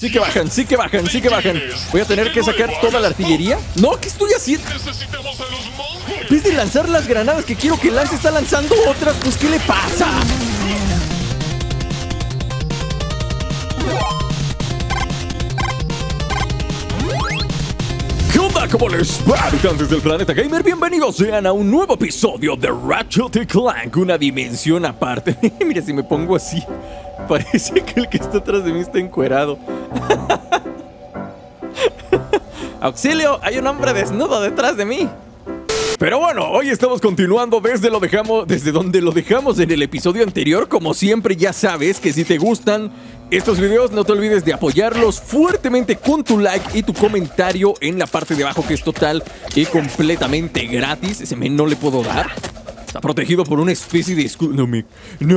Sí que bajan, sí que bajan, sí que bajan. Voy a tener que sacar toda la artillería. No, ¿qué estoy haciendo? Después de lanzar las granadas que quiero que lance, está lanzando otras. Pues, ¿qué le pasa? ¿Cómo les va, habitantes del planeta gamer? Bienvenidos sean a un nuevo episodio de Ratchet & Clank, una dimensión aparte. Mira, si me pongo así, parece que el que está atrás de mí está encuerado. ¡Auxilio! Hay un hombre desnudo detrás de mí. Pero bueno, hoy estamos continuando desde donde lo dejamos en el episodio anterior. Como siempre, ya sabes que si te gustan estos videos, no te olvides de apoyarlos fuertemente con tu like y tu comentario en la parte de abajo, que es total y completamente gratis. Ese men no le puedo dar. Está protegido por una especie de escudo. No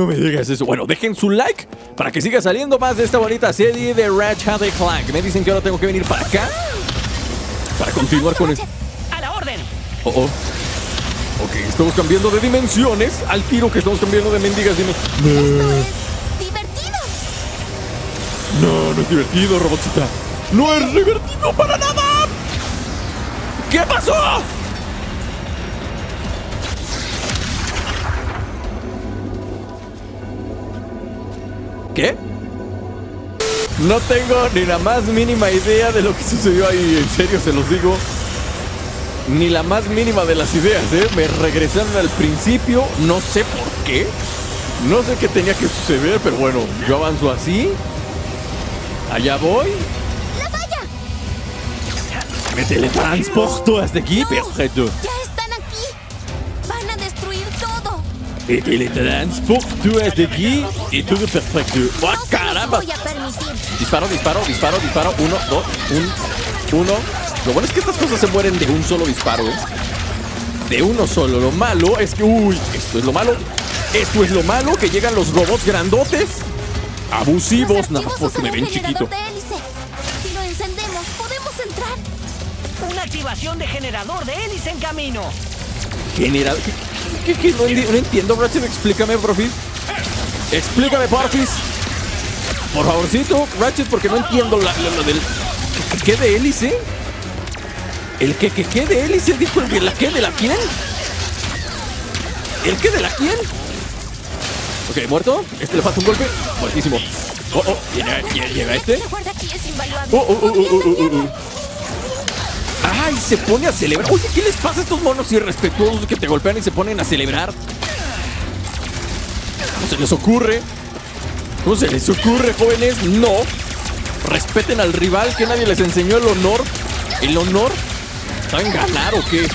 me digas eso. Bueno, dejen su like para que siga saliendo más de esta bonita serie de Ratchet & Clank. Me dicen que ahora tengo que venir para acá para continuar con esto. ¡A la orden! Oh, oh. Ok, estamos cambiando de dimensiones. Al tiro que estamos cambiando de mendigas dimensiones. ¡Esto es divertido! No, no es divertido, robotita. ¡No es divertido para nada! ¿Qué pasó? ¿Qué? No tengo ni la más mínima idea de lo que sucedió ahí. En serio, se los digo. Ni la más mínima de las ideas, ¿eh? Me regresaron al principio, no sé por qué. No sé qué tenía que suceder, pero bueno, yo avanzo así. Allá voy. ¡La falla! Me teletransporto hasta aquí, perfecto. ¡Ya están aquí! ¡Van a destruir todo! Me teletransporto hasta aquí y todo perfecto. ¡Ah, caramba! Disparo, disparo, disparo, disparo. Uno, dos, uno. Lo bueno es que estas cosas se mueren de un solo disparo, ¿eh? De uno solo. Lo malo es que... ¡Uy! Esto es lo malo. Esto es lo malo, que llegan los robots grandotes. Abusivos, nada más porque me ven chiquito. Si lo encendemos, podemos entrar. Una activación de generador de hélice en camino. ¿Generador? ¿Qué? No entiendo, Ratchet. Explícame, Porfis. Explícame, Porfis. Por favorcito, Ratchet, porque no entiendo la del... ¿Qué de hélice? ¿El que qué de hélice? ¿Dijo el que la qué de la quién? ¿El qué de la quién? Ok, muerto. Este le falta un golpe. Muertísimo. Oh, oh. Llega este. Oh. Ay, se pone a celebrar. Oye, ¿qué les pasa a estos monos irrespetuosos que te golpean y se ponen a celebrar? ¿Cómo se les ocurre? ¿Cómo se les ocurre, jóvenes? No. Respeten al rival, que nadie les enseñó el honor. ¿El honor? ¿Saben ganar o qué?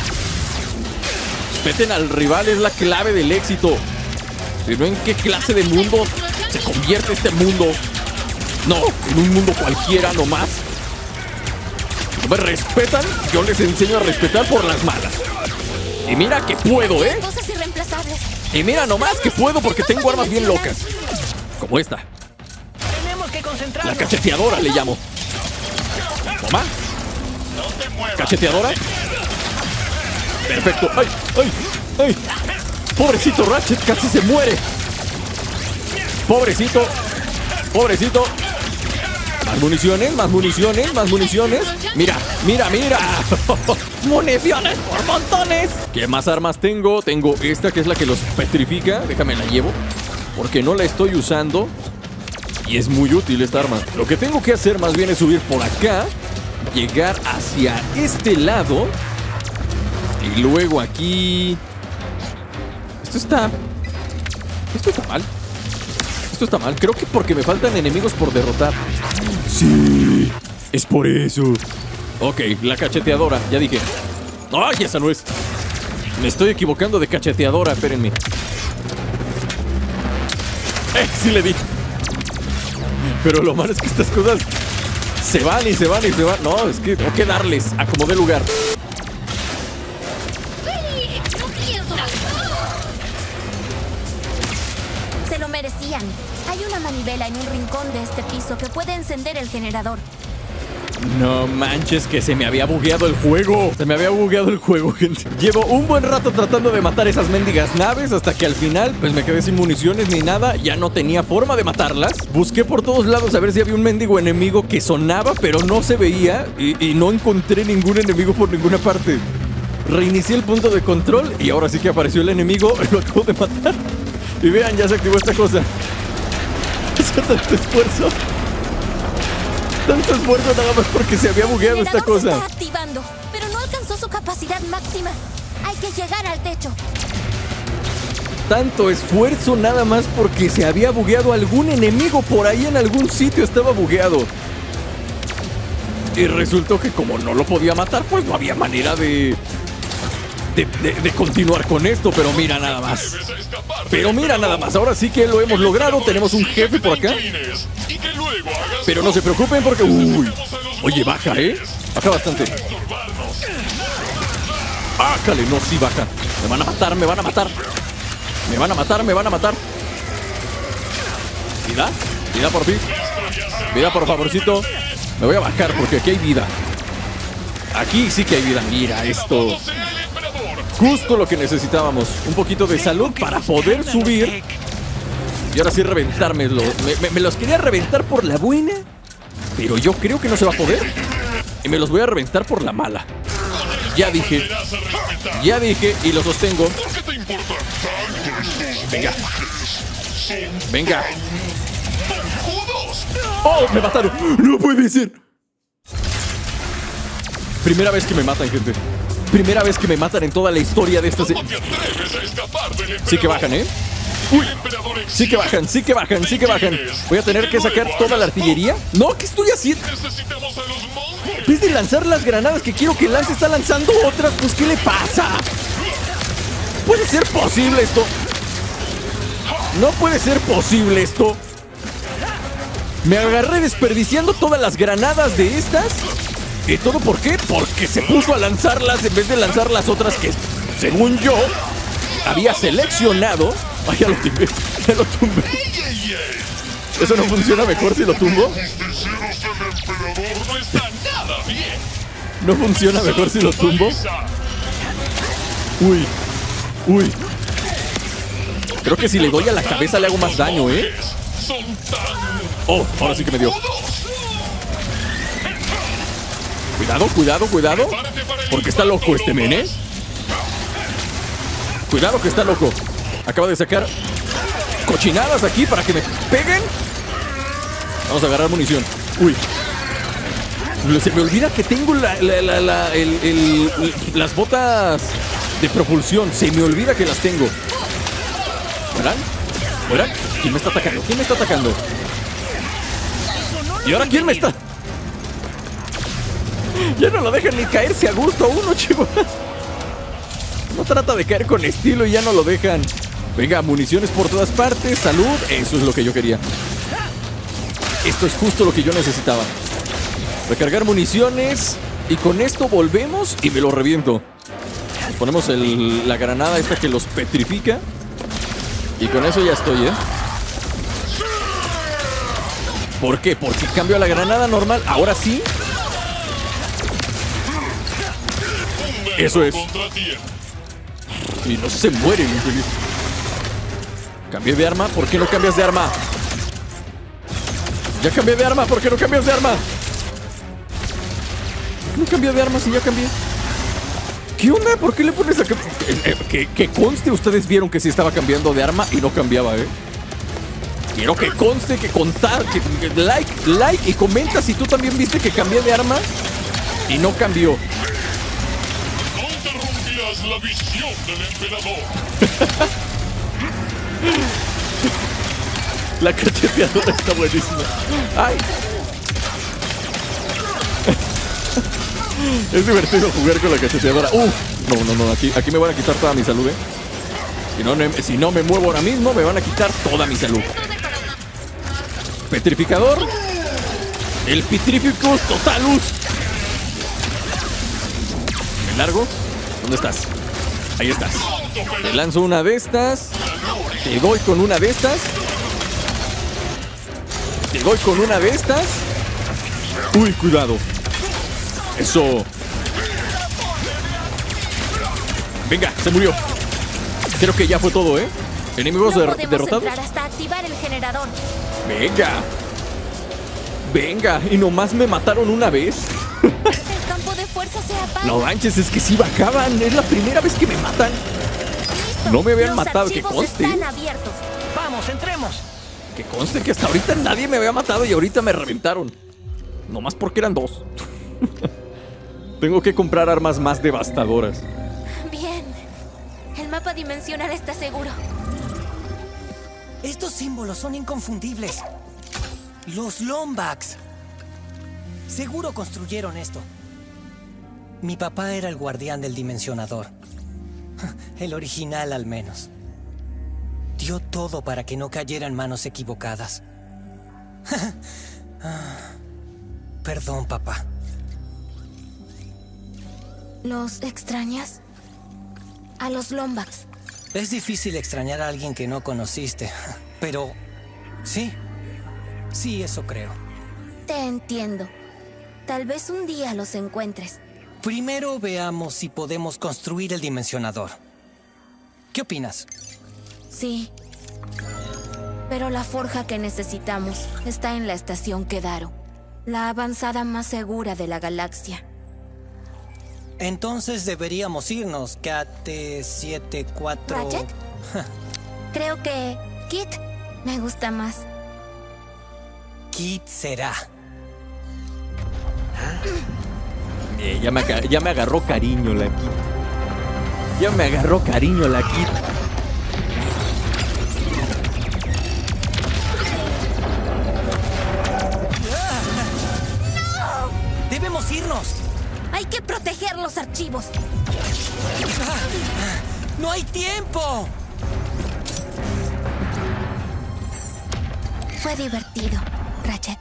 Respeten al rival, es la clave del éxito. Si no, ¿en qué clase de mundo se convierte este mundo? No, en un mundo cualquiera nomás. Si no me respetan, yo les enseño a respetar por las malas. Y mira que puedo, ¿eh? Y mira nomás que puedo, porque tengo armas bien locas. Como esta. La cacheteadora le llamo. Toma. Cacheteadora. Perfecto. ¡Ay! ¡Ay! ¡Ay! Pobrecito Ratchet, casi se muere. Pobrecito. Pobrecito. Más municiones, más municiones, más municiones. Mira, mira, mira. Municiones por montones. ¿Qué más armas tengo? Tengo esta, que es la que los petrifica. Déjame la llevo, porque no la estoy usando. Y es muy útil esta arma. Lo que tengo que hacer más bien es subir por acá, llegar hacia este lado y luego aquí. Esto está mal. Esto está mal. Creo que porque me faltan enemigos por derrotar. Sí, es por eso. Ok, la cacheteadora, ya dije. ¡Ay, esa no es! Me estoy equivocando de cacheteadora, espérenme. Sí le di. Pero lo malo es que estas cosas se van y se van y se van. No, es que tengo que darles a como dé lugar. Se lo merecían. Hay una manivela en un rincón de este piso que puede encender el generador. No manches, que se me había bugueado el juego. Se me había bugueado el juego, gente. Llevo un buen rato tratando de matar esas mendigas naves, hasta que al final, pues me quedé sin municiones ni nada. Ya no tenía forma de matarlas. Busqué por todos lados a ver si había un mendigo enemigo que sonaba, pero no se veía. Y no encontré ningún enemigo por ninguna parte. Reinicié el punto de control y ahora sí que apareció el enemigo. Lo acabo de matar. Y vean, ya se activó esta cosa. Hizo tanto esfuerzo. Tanto esfuerzo nada más porque se había bugueado esta cosa. Está activando, pero no alcanzó su capacidad máxima. Hay que llegar al techo. Tanto esfuerzo nada más porque se había bugueado algún enemigo por ahí en algún sitio, estaba bugueado. Y resultó que como no lo podía matar, pues no había manera de continuar con esto, pero mira nada más. Pero mira nada más, ahora sí que lo hemos logrado. Tenemos un jefe por acá. Pero no se preocupen porque... Uy, oye, baja, ¿eh? Baja bastante. Bájale, no, sí, baja. Me van a matar, me van a matar. Me van a matar, me van a matar. Vida, vida por ti. Vida, por favorcito. Me voy a bajar porque aquí hay vida. Aquí sí que hay vida. Mira esto. Justo lo que necesitábamos. Un poquito de salud para poder subir. Y ahora sí reventármelo. Me los quería reventar por la buena, pero yo creo que no se va a poder. Y me los voy a reventar por la mala. Ya dije. Ya dije y lo sostengo. Venga. Venga. ¡Oh! ¡Me mataron! ¡No puede ser! Primera vez que me matan, gente. Primera vez que me matan en toda la historia de esta serie. Sí que bajan, ¿eh? ¡Uy! Sí que bajan, sí que bajan, sí que bajan. Voy a tener que sacar toda la artillería. ¡No! ¿Qué estoy haciendo? En vez de lanzar las granadas que quiero que lance, está lanzando otras. Pues, ¿qué le pasa? ¿Puede ser posible esto? No puede ser posible esto. Me agarré desperdiciando todas las granadas de estas. ¿Y todo por qué? Porque se puso a lanzarlas en vez de lanzar las otras que, según yo, había seleccionado. Ay, ya lo tumbé. Ya lo tumbé. ¿Eso no funciona mejor si lo tumbo? ¿No funciona mejor si lo tumbo? Uy. Uy. Creo que si le doy a la cabeza le hago más daño, ¿eh? Oh, ahora sí que me dio. Cuidado, cuidado, cuidado. Porque está loco este men, ¿eh? Cuidado que está loco. Acaba de sacar cochinadas aquí para que me peguen. Vamos a agarrar munición. Uy. Se me olvida que tengo las botas de propulsión. Se me olvida que las tengo. ¿Verdad? ¿Fuera? ¿Quién me está atacando? ¿Quién me está atacando? ¿Y ahora quién me está? Ya no lo dejan ni caerse a gusto a uno, chico. No trata de caer con estilo y ya no lo dejan. Venga, municiones por todas partes, salud. Eso es lo que yo quería. Esto es justo lo que yo necesitaba. Recargar municiones. Y con esto volvemos y me lo reviento. Ponemos la granada esta que los petrifica. Y con eso ya estoy, ¿eh? ¿Por qué? Porque cambio a la granada normal. Ahora sí. Eso es. Y no se muere, mi infeliz. Cambié de arma. ¿Por qué no cambias de arma? Ya cambié de arma. ¿Por qué no cambias de arma? No cambié de arma si ya cambié. ¿Qué onda? ¿Por qué le pones a que conste? Ustedes vieron que sí estaba cambiando de arma y no cambiaba, ¿eh? Quiero que conste, que contar, que like y comenta si tú también viste que cambié de arma y no cambió. No interrumpirás la visión del emperador. La cacheteadora está buenísima. Ay. Es divertido jugar con la cacheteadora. No, no, no, aquí me van a quitar toda mi salud, ¿eh? Si no me muevo ahora mismo, me van a quitar toda mi salud. Petrificador. El Petrificus Totalus. Me largo. ¿Dónde estás? Ahí estás. Te lanzo una de estas. Te doy con una de estas. Te doy con una de estas. Uy, cuidado. ¡Eso! ¡Venga! ¡Se murió! Creo que ya fue todo, ¿eh? Enemigos derrotados. Hasta activar el generador. ¡Venga! ¡Venga! Y nomás me mataron una vez. El campo de fuerza se apaga. No manches, es que sí bajaban. Es la primera vez que me matan. Listo. No me habían matado, que conste. Están abiertos. Vamos, entremos. Que conste que hasta ahorita nadie me había matado y ahorita me reventaron. Nomás porque eran dos. Tengo que comprar armas más devastadoras. Bien. El mapa dimensional está seguro. Estos símbolos son inconfundibles. Los Lombax. Seguro construyeron esto. Mi papá era el guardián del dimensionador. El original, al menos. Dio todo para que no cayera en manos equivocadas. Perdón, papá. ¿Los extrañas? A los Lombax. Es difícil extrañar a alguien que no conociste, pero... sí. Sí, eso creo. Te entiendo. Tal vez un día los encuentres. Primero veamos si podemos construir el dimensionador. ¿Qué opinas? Sí. Pero la forja que necesitamos está en la estación Kedaro, la avanzada más segura de la galaxia. Entonces deberíamos irnos, KT-74... ¿Ratchet? Creo que... Kit me gusta más. Kit será. Ya me agarró cariño la Kit. Ya me agarró cariño la Kit. ¡No! ¡Debemos irnos! ¡Hay que proteger los archivos! ¡No hay tiempo! Fue divertido, Ratchet.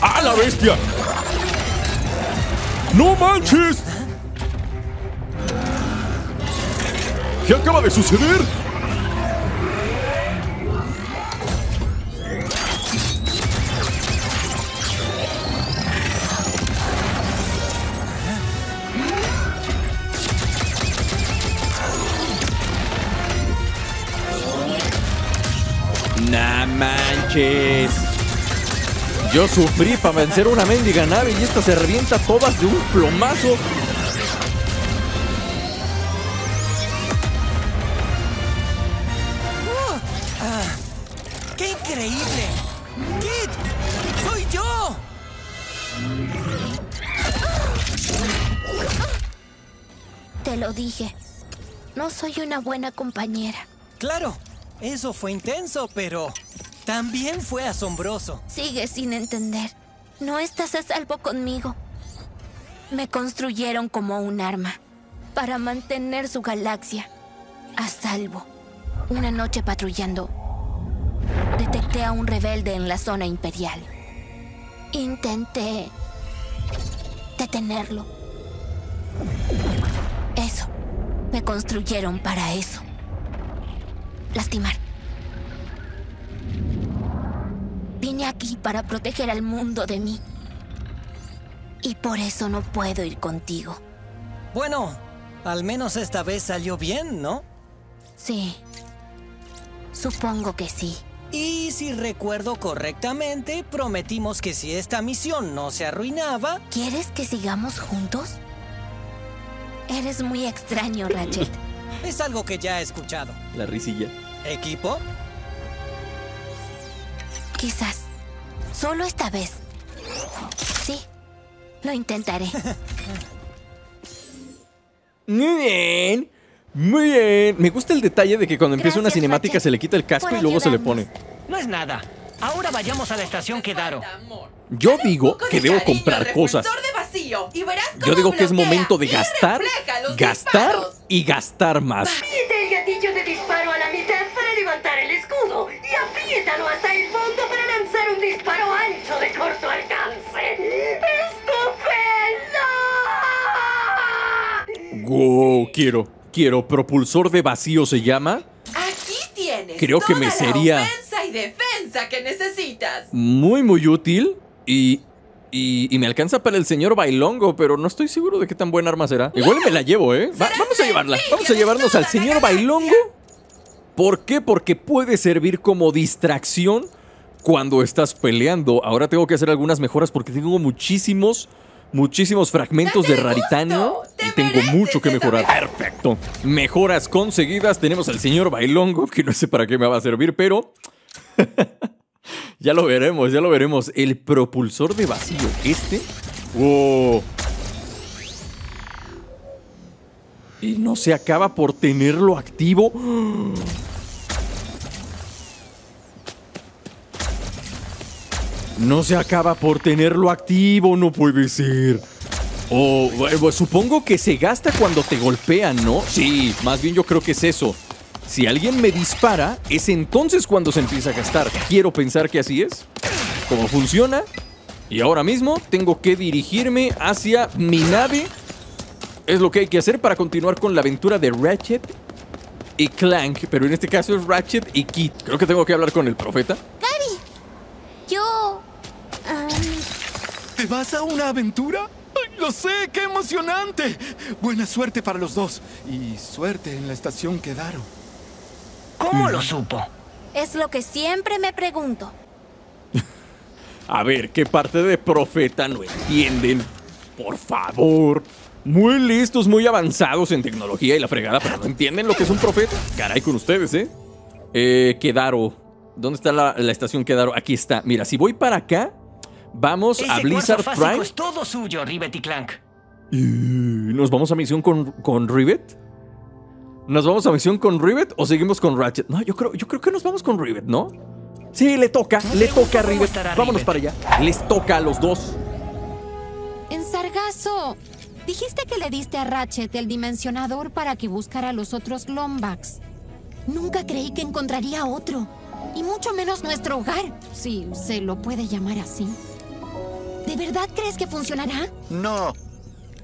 ¡Ah, la bestia! ¡No manches! ¿Qué acaba de suceder? ¡No manches! Yo sufrí para vencer una mendiga nave y esta se revienta todas de un plomazo. ¡Qué increíble! ¡Kit! ¡Soy yo! Te lo dije. No soy una buena compañera. ¡Claro! Eso fue intenso, pero... también fue asombroso. Sigue sin entender. No estás a salvo conmigo. Me construyeron como un arma para mantener su galaxia a salvo. Una noche patrullando, detecté a un rebelde en la zona imperial. Intenté detenerlo. Eso. Me construyeron para eso. Lastimar. Vine aquí para proteger al mundo de mí. Y por eso no puedo ir contigo. Bueno, al menos esta vez salió bien, ¿no? Sí. Supongo que sí. Y si recuerdo correctamente, prometimos que si esta misión no se arruinaba... ¿Quieres que sigamos juntos? Eres muy extraño, Ratchet. Es algo que ya he escuchado. La risilla. ¿Equipo? Quizás. Solo esta vez. Sí. Lo intentaré. Muy bien. Muy bien. Me gusta el detalle de que cuando empieza una cinemática, Ratchet, se le quita el casco y luego se le pone. No es nada. Ahora vayamos a la estación Kedaro. Yo digo que debo comprar cosas. Y verás cómo yo digo que es momento de gastar, gastar y gastar más. Aprieta el gatillo de disparo a la mitad para levantar el escudo y apriétalo hasta el fondo para lanzar un disparo ancho de corto alcance. ¡Estupendo! Wow, quiero. Propulsor de vacío se llama. Aquí tienes. Creo que me sería. Ofensa y defensa que necesitas. Muy útil. Y me alcanza para el señor Bailongo, pero no estoy seguro de qué tan buena arma será. Igual me la llevo, ¿eh? Vamos a llevarla. Vamos a llevarnos al señor Bailongo. ¿Por qué? Porque puede servir como distracción cuando estás peleando. Ahora tengo que hacer algunas mejoras porque tengo muchísimos fragmentos de raritanio y tengo mucho que mejorar. Perfecto. Mejoras conseguidas. Tenemos al señor Bailongo, que no sé para qué me va a servir, pero... Ya lo veremos. El propulsor de vacío. Wow. Y no se acaba por tenerlo activo. No puede ser. Oh, bueno, supongo que se gasta cuando te golpean, ¿no? Sí, más bien yo creo que es eso. Si alguien me dispara, es entonces cuando se empieza a gastar. Quiero pensar que así es, como funciona. Y ahora mismo tengo que dirigirme hacia mi nave. Es lo que hay que hacer para continuar con la aventura de Ratchet y Clank. Pero en este caso es Ratchet y Kit. Creo que tengo que hablar con el profeta. Gary, yo... ¿Te vas a una aventura? ¡Lo sé! ¡Qué emocionante! Buena suerte para los dos. Y suerte en la estación Kedaro. ¿Cómo lo supo? Es lo que siempre me pregunto. A ver, ¿qué parte de profeta no entienden? Por favor. Muy listos, muy avanzados en tecnología y la fregada, pero ¿no entienden lo que es un profeta? Caray con ustedes, ¿eh? Kedaro. ¿Dónde está la estación Kedaro? Aquí está. Mira, si voy para acá, vamos a Blizar Prime. Es todo suyo, Rivet y Clank. ¿Nos vamos a misión con Rivet? ¿Nos vamos a misión con Rivet o seguimos con Ratchet? No, yo creo que nos vamos con Rivet, ¿no? Sí, le toca a Rivet. Vámonos para allá. Les toca a los dos. En Sargasso, dijiste que le diste a Ratchet el dimensionador para que buscara a los otros Lombax. Nunca creí que encontraría otro. Y mucho menos nuestro hogar, si se lo puede llamar así. ¿De verdad crees que funcionará? No.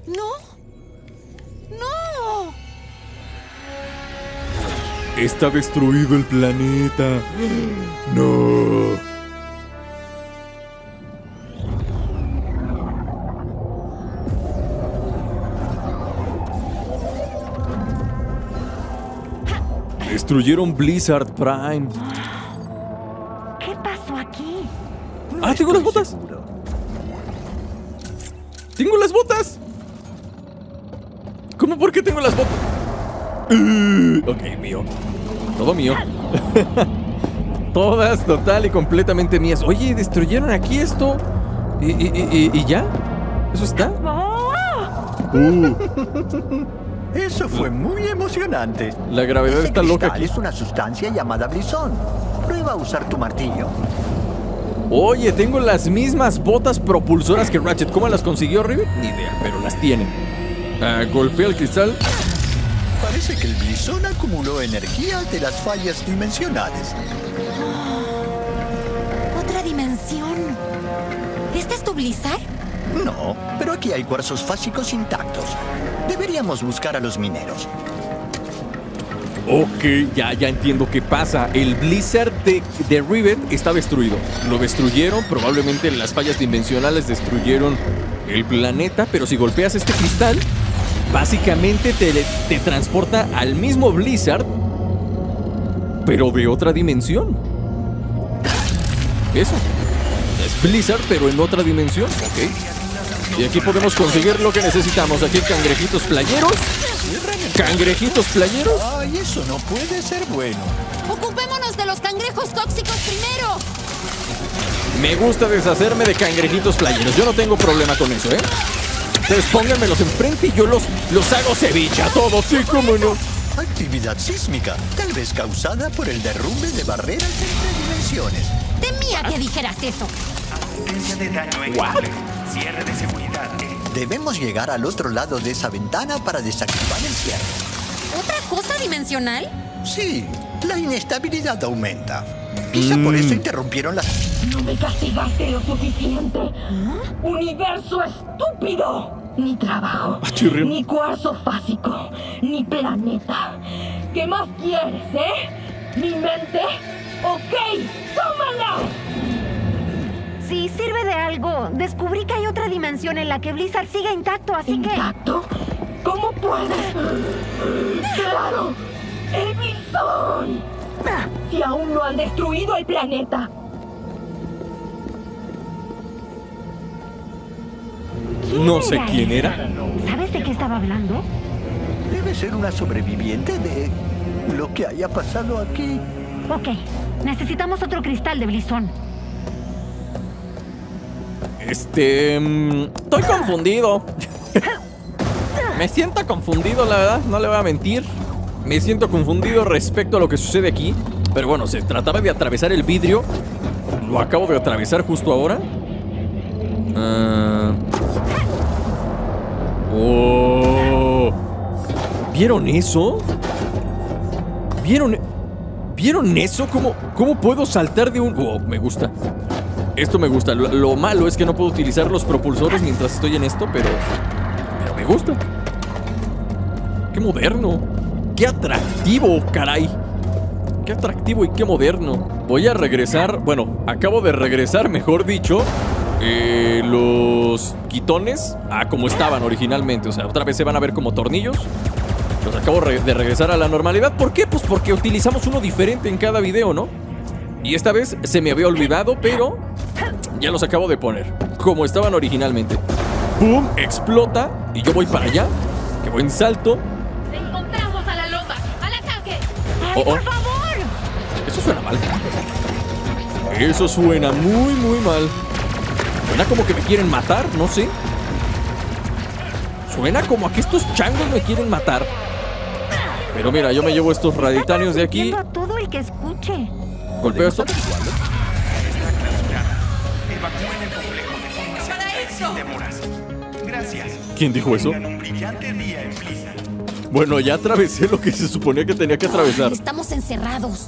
¿No? ¡No! Está destruido el planeta. No. Destruyeron Blizar Prime. ¿Qué pasó aquí? No tengo las botas. Seguro. Tengo las botas. ¿Cómo? ¿Por qué tengo las botas? Ok, mío. Todo mío. Todas total y completamente mías. Oye, destruyeron aquí esto. ¿Y ya? ¿Eso está? Eso fue muy emocionante. La gravedad está loca aquí. Es una sustancia llamada brizón. Prueba a usar tu martillo. Oye, tengo las mismas botas propulsoras que Ratchet. ¿Cómo las consiguió Rivet? Ni idea, pero las tienen. Golpea el cristal. Parece que el brizón acumuló energía de las fallas dimensionales. ¿Otra dimensión? ¿Este es tu Blizar? No, pero aquí hay cuarzos fásicos intactos. Deberíamos buscar a los mineros. Ok, ya entiendo qué pasa. El Blizar de Rivet está destruido. Lo destruyeron, probablemente las fallas dimensionales destruyeron el planeta, pero si golpeas este cristal... Básicamente te transporta al mismo Blizar, pero de otra dimensión. Eso. Es Blizar, pero en otra dimensión. Ok. Y aquí podemos conseguir lo que necesitamos. Aquí hay cangrejitos playeros. Ay, eso no puede ser bueno. Ocupémonos de los cangrejos tóxicos primero. Me gusta deshacerme de cangrejitos playeros. Yo no tengo problema con eso, ¿eh? Entonces pónganmelos enfrente y yo los hago ceviche a todos, sí, cómo no. Actividad sísmica, tal vez causada por el derrumbe de barreras entre dimensiones. Temía que dijeras eso. Advertencia de daño extra. Cierre de seguridad. Debemos llegar al otro lado de esa ventana para desactivar el cierre. ¿Otra cosa dimensional? Sí, la inestabilidad aumenta. Quizá por eso interrumpieron las... No me castigaste lo suficiente. ¿Ah? ¡Universo estúpido! Ni trabajo, ni cuarzo fásico, ni planeta. ¿Qué más quieres, eh? ¿Mi mente? ¡Ok! ¡Tómala! Si sirve de algo, descubrí que hay otra dimensión en la que Blizar sigue intacto, así que... ¿Intacto? ¿Cómo puedes? ¡Claro! ¡El brizón! Si aún no han destruido el planeta. No sé quién era. ¿Sabes de qué estaba hablando? Debe ser una sobreviviente de lo que haya pasado aquí. Ok, necesitamos otro cristal de brizón. Estoy confundido. Me siento confundido, la verdad, no le voy a mentir. Me siento confundido respecto a lo que sucede aquí. Pero bueno, se trataba de atravesar el vidrio. Lo acabo de atravesar justo ahora. Oh. ¿Vieron eso? ¿Vieron eso? ¿Cómo puedo saltar de un...? Oh, me gusta. Esto me gusta. Lo malo es que no puedo utilizar los propulsores mientras estoy en esto, pero me gusta. ¡Qué moderno! ¡Qué atractivo, caray! ¡Qué atractivo y qué moderno! Voy a regresar... Bueno, acabo de regresar, mejor dicho... los quitones como estaban originalmente. O sea, otra vez se van a ver como tornillos. Los acabo de regresar a la normalidad. ¿Por qué? Pues porque utilizamos uno diferente en cada video, ¿no? Y esta vez se me había olvidado, pero ya los acabo de poner como estaban originalmente. ¡Boom! Explota. Y yo voy para allá. ¡Qué buen salto! ¡Encontramos a la Lombax! ¡Al ataque! ¡Ay, por favor! Eso suena mal. Eso suena muy, muy mal. Suena como que me quieren matar, no sé. Suena como a que estos changos me quieren matar. Pero mira, yo me llevo estos raditanios de aquí. Golpeo esto. ¿Quién dijo eso? Bueno, ya atravesé lo que se suponía que tenía que atravesar. Estamos encerrados.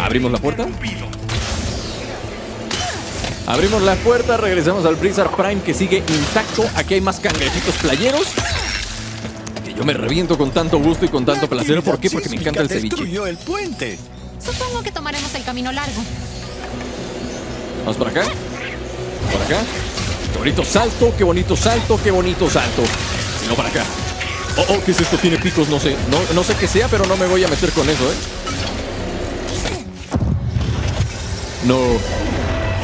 Abrimos la puerta. Abrimos la puerta, regresamos al Blizar Prime que sigue intacto. Aquí hay más cangrejitos playeros. Que yo me reviento con tanto gusto y con tanto placer. ¿Por qué? Porque me encanta el ceviche. Destruyó el puente. Supongo que tomaremos el camino largo. Vamos por acá. Por acá. Qué bonito salto, qué bonito salto, qué bonito salto. Si no, para acá. Oh, ¿qué es esto? Tiene picos, no sé. No sé qué sea, pero no me voy a meter con eso, ¿eh? No,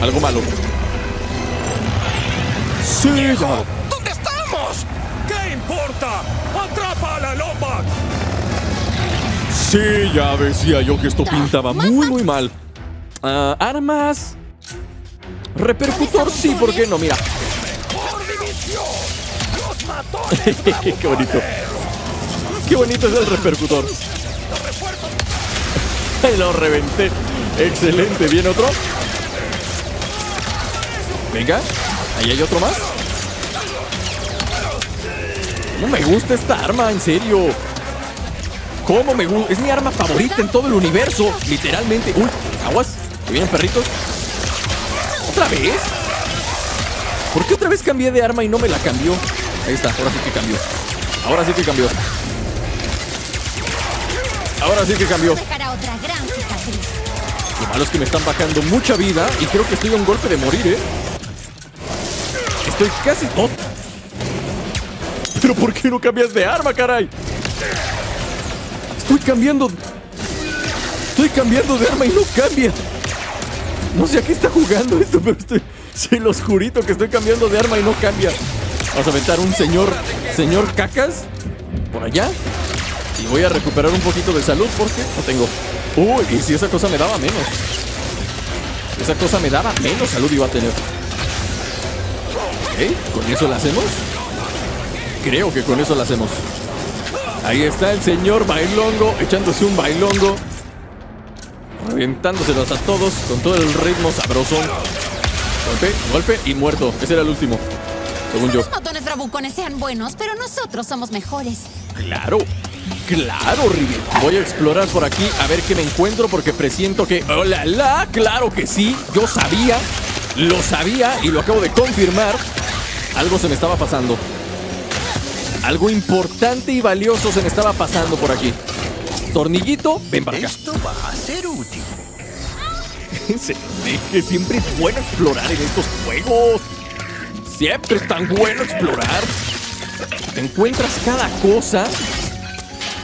algo malo. ¡Sí! ¿Dónde estamos? ¿Qué importa? ¡Atrapa a la Lomba! Sí, ya decía yo que esto pintaba muy, muy mal. Armas. Repercutor, sí, ¿por qué no? Mira. ¡Qué bonito! ¡Qué bonito es el repercutor! Lo reventé. Excelente, viene otro. Venga, ahí hay otro más. No me gusta esta arma, en serio. ¿Cómo me gusta? Es mi arma favorita en todo el universo. Literalmente. Uy, aguas, que vienen perritos. ¿Otra vez? ¿Por qué otra vez cambié de arma y no me la cambió? Ahí está, ahora sí que cambió. Ahora sí que cambió. Ahora sí que cambió. Lo malo es que me están bajando mucha vida y creo que estoy a un golpe de morir, ¿eh? Estoy casi... ¡Oh! ¿Pero por qué no cambias de arma, caray? Estoy cambiando de arma y no cambia. No sé a qué está jugando esto, pero estoy... Se los jurito que estoy cambiando de arma y no cambia. Vamos a aventar un señor cacas por allá. Y voy a recuperar un poquito de salud porque no tengo... Uy, y si esa cosa me daba menos. Esa cosa me daba menos salud iba a tener. Ok, ¿con eso la hacemos? Creo que con eso la hacemos. Ahí está el señor bailongo, echándose un bailongo. Reventándoselos a todos con todo el ritmo sabroso. Golpe, golpe y muerto. Ese era el último, según yo. Los botones bravucones sean buenos, pero nosotros somos mejores. ¡Claro! ¡Claro, Rivet! Voy a explorar por aquí a ver qué me encuentro porque presiento que... ¡Oh, la, la! ¡Claro que sí! Yo sabía, lo sabía y lo acabo de confirmar. Algo se me estaba pasando. Algo importante y valioso se me estaba pasando por aquí. Tornillito, ven para acá. Esto va a ser útil. Se nos dice que siempre es bueno explorar en estos juegos. Siempre es tan bueno explorar. Te encuentras cada cosa...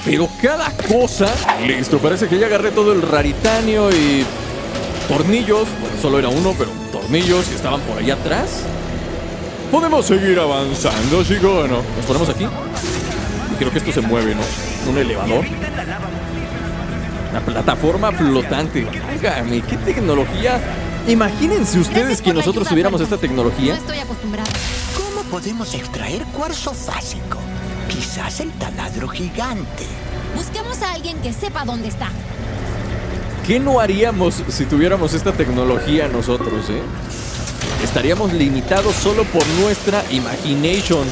Pero cada cosa... Listo, parece que ya agarré todo el raritanio y... Tornillos. Bueno, solo era uno, pero tornillos que estaban por allá atrás. Podemos seguir avanzando, chicos. Bueno, nos ponemos aquí. Creo que esto se mueve, ¿no? Un elevador. Una plataforma flotante. Vágame, qué tecnología. Imagínense ustedes que nosotros tuviéramos esta tecnología. No estoy acostumbrado. ¿Cómo podemos extraer cuarzo fásico? Quizás el taladro gigante. Busquemos a alguien que sepa dónde está. ¿Qué no haríamos si tuviéramos esta tecnología nosotros, eh? Estaríamos limitados solo por nuestra imagination.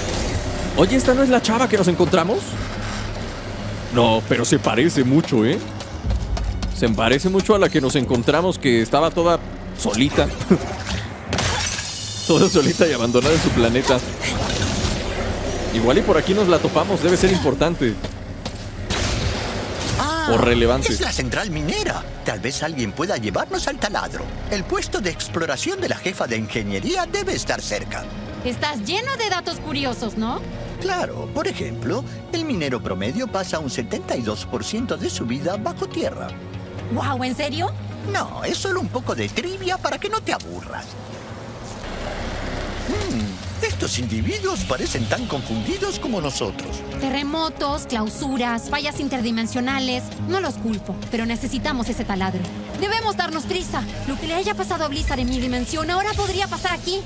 Oye, ¿esta no es la chava que nos encontramos? No, pero se parece mucho, ¿eh? Se parece mucho a la que nos encontramos que estaba toda solita. Toda solita y abandonada en su planeta. Igual y por aquí nos la topamos, debe ser importante. Ah, o relevante. Es la central minera. Tal vez alguien pueda llevarnos al taladro. El puesto de exploración de la jefa de ingeniería debe estar cerca. Estás lleno de datos curiosos, ¿no? Claro, por ejemplo, el minero promedio pasa un 72% de su vida bajo tierra. ¡Wow! ¿En serio? No, es solo un poco de trivia para que no te aburras. Estos individuos parecen tan confundidos como nosotros. Terremotos, clausuras, fallas interdimensionales. No los culpo, pero necesitamos ese taladro. Debemos darnos prisa. Lo que le haya pasado a Blizar en mi dimensión ahora podría pasar aquí.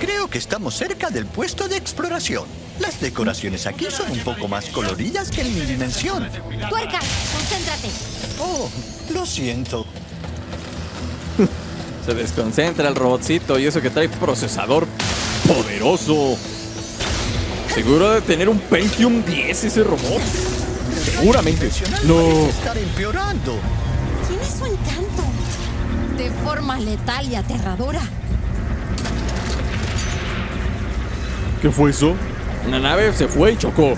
Creo que estamos cerca del puesto de exploración. Las decoraciones aquí son un poco más coloridas que en mi dimensión. ¡Tuercas! ¡Concéntrate! Oh, lo siento. Se desconcentra el robotcito y eso que trae procesador... ¡Poderoso! ¿Seguro de tener un Pentium 10 ese robot? Seguramente. ¡No! Estar empeorando. Tiene su encanto. De forma letal y aterradora. ¿Qué fue eso? Una nave se fue y chocó.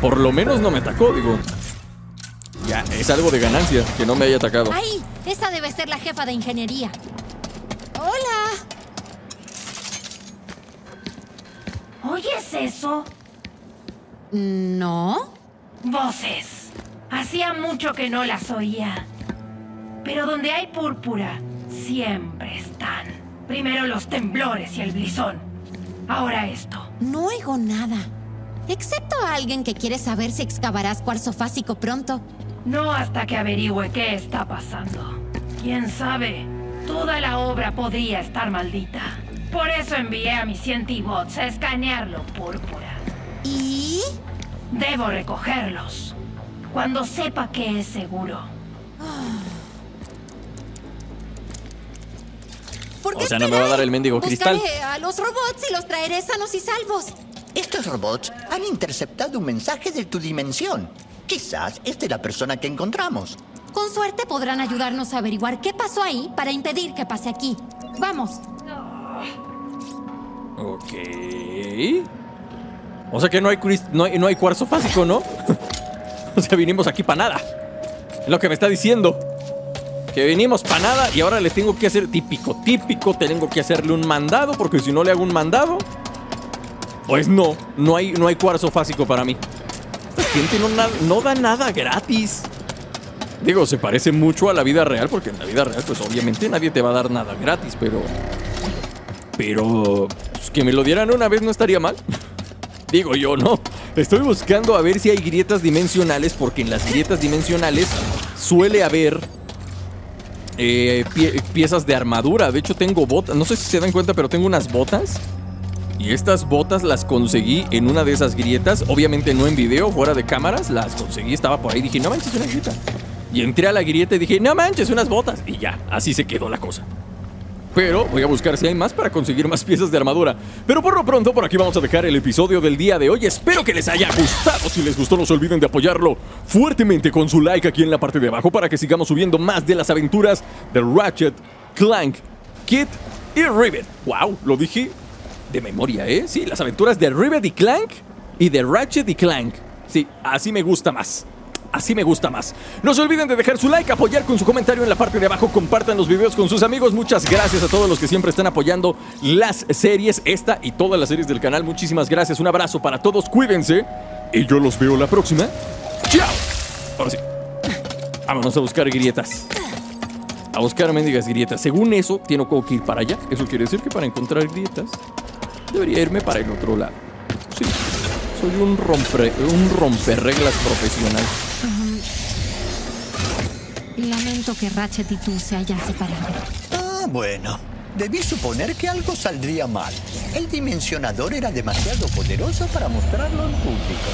Por lo menos no me atacó, digo. Ya, es algo de ganancia que no me haya atacado. ¡Ahí! Esa debe ser la jefa de ingeniería. ¡Hola! ¿Oyes eso? No. Voces. Hacía mucho que no las oía. Pero donde hay púrpura, siempre están. Primero los temblores y el brizón. Ahora esto. No oigo nada. Excepto a alguien que quiere saber si excavarás cuarzo fásico pronto. No hasta que averigüe qué está pasando. ¿Quién sabe? Toda la obra podría estar maldita. Por eso envié a mis cientibots a escanearlo, púrpura. ¿Y? Debo recogerlos. Cuando sepa que es seguro. O sea, no me va a dar el mendigo cristal. Buscaré a los robots y los traeré sanos y salvos. Estos robots han interceptado un mensaje de tu dimensión. Quizás es de la persona que encontramos. Con suerte podrán ayudarnos a averiguar qué pasó ahí para impedir que pase aquí. Vamos. Ok. O sea que no hay cuarzo fásico, ¿no? O sea, vinimos aquí para nada. Es lo que me está diciendo. Que vinimos para nada y ahora le tengo que hacer típico. Tengo que hacerle un mandado porque si no le hago un mandado, pues no hay cuarzo fásico para mí. Esta gente no da nada gratis. Digo, se parece mucho a la vida real porque en la vida real, pues obviamente nadie te va a dar nada gratis, pero... Pero pues, que me lo dieran una vez no estaría mal. Digo yo, no. Estoy buscando a ver si hay grietas dimensionales. Porque en las grietas dimensionales suele haber piezas de armadura. De hecho tengo botas. No sé si se dan cuenta, pero tengo unas botas. Y estas botas las conseguí en una de esas grietas. Obviamente no en video, fuera de cámaras. Las conseguí, estaba por ahí. Dije, no manches, una grieta. Y entré a la grieta y dije, no manches, unas botas. Y ya, así se quedó la cosa. pero voy a buscar si hay más para conseguir más piezas de armadura. Pero por lo pronto, por aquí vamos a dejar el episodio del día de hoy. Espero que les haya gustado. Si les gustó, no se olviden de apoyarlo fuertemente con su like aquí en la parte de abajo para que sigamos subiendo más de las aventuras de Ratchet, Clank, Kit y Rivet. Wow, lo dije de memoria, ¿eh? Sí, las aventuras de Rivet y Clank y de Ratchet y Clank. Sí, así me gusta más. Así me gusta más. No se olviden de dejar su like, apoyar con su comentario en la parte de abajo. Compartan los videos con sus amigos. Muchas gracias a todos los que siempre están apoyando las series, esta y todas las series del canal. Muchísimas gracias, un abrazo para todos, cuídense y yo los veo la próxima. ¡Chao! Ahora sí, vámonos a buscar grietas. A buscar mendigas grietas. Según eso, tiene que ir para allá. Eso quiere decir que para encontrar grietas debería irme para el otro lado. Sí, soy un romperreglas profesional. Lamento que Ratchet y tú se hayan separado. Ah, bueno. Debí suponer que algo saldría mal. El dimensionador era demasiado poderoso para mostrarlo en público.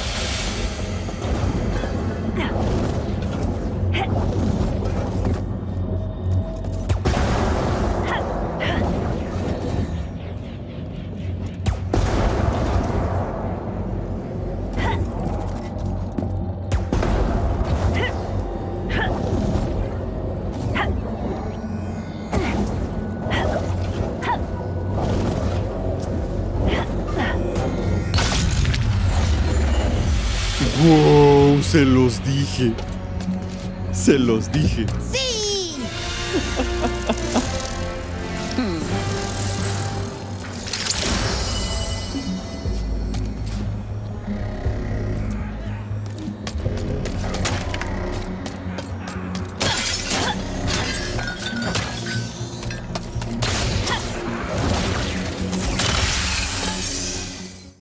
Se los dije. ¡Sí!